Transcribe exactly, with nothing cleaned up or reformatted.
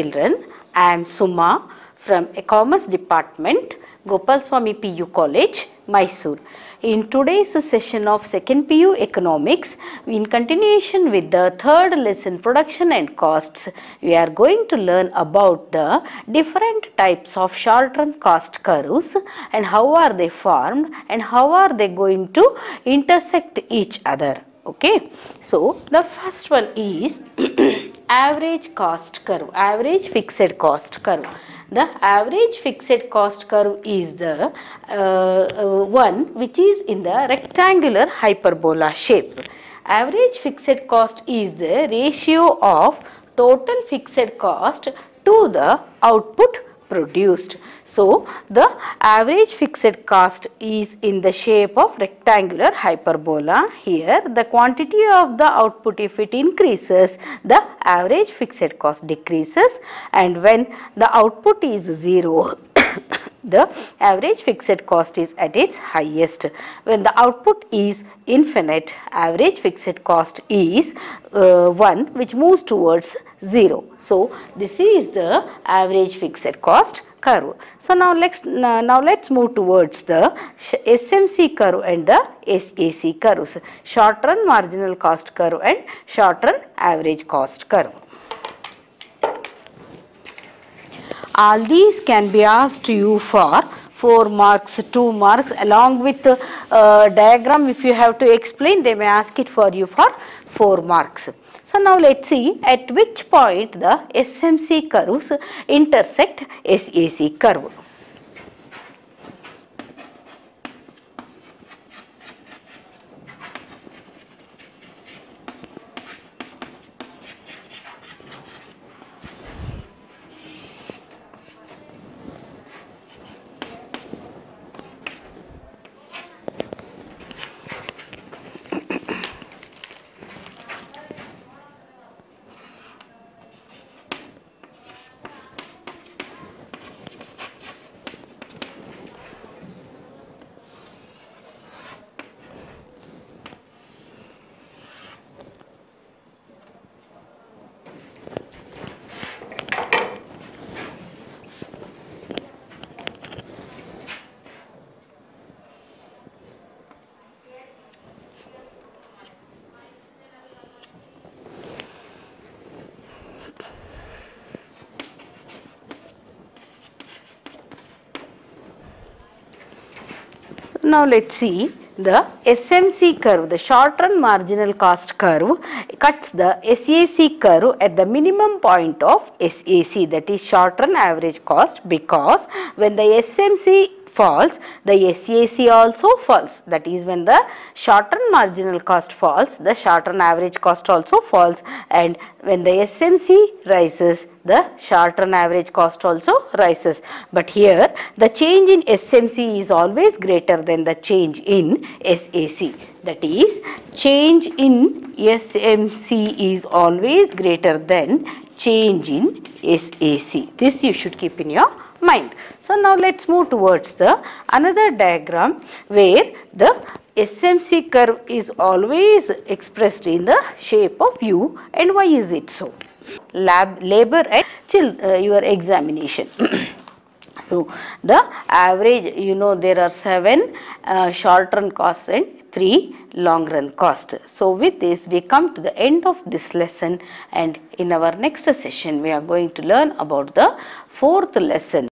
Children, I am Suma from Commerce Department, Gopal Swami P U College, Mysore. In today's session of second P U Economics, in continuation with the third lesson Production and Costs, we are going to learn about the different types of short-term cost curves and how are they formed and how are they going to intersect each other. Okay, so the first one is average cost curve, average fixed cost curve. The average fixed cost curve is the uh, uh, one which is in the rectangular hyperbola shape. Average fixed cost is the ratio of total fixed cost to the output produced. So, the average fixed cost is in the shape of rectangular hyperbola. Here, the quantity of the output, if it increases, the average fixed cost decreases, and when the output is zero, the average fixed cost is at its highest. When the output is infinite, average fixed cost is uh, one which moves towards zero. So, this is the average fixed cost curve. So, now let's now let's move towards the S M C curve and the S A C curves, short run marginal cost curve and short run average cost curve. All these can be asked to you for four marks, two marks, along with uh, uh, diagram. If you have to explain, they may ask it for you for four marks. So, now let us see at which point the S M C curves intersect S A C curve. Now let's see the S M C curve, the short run marginal cost curve cuts the S A C curve at the minimum point of S A C, that is short run average cost, because when the S M C falls, the S A C also falls. That is, when the short run marginal cost falls, the short run average cost also falls, and when the S M C rises, the short run average cost also rises. But here the change in S M C is always greater than the change in S A C. That is, change in S M C is always greater than change in S A C. This you should keep in your mind. So, now let us move towards the another diagram where the S M C curve is always expressed in the shape of U, and why is it so? Lab, labor and children, uh, your examination. So, the average, you know, there are seven uh, short run costs and three long run costs. So, with this we come to the end of this lesson, and in our next session we are going to learn about the fourth lesson.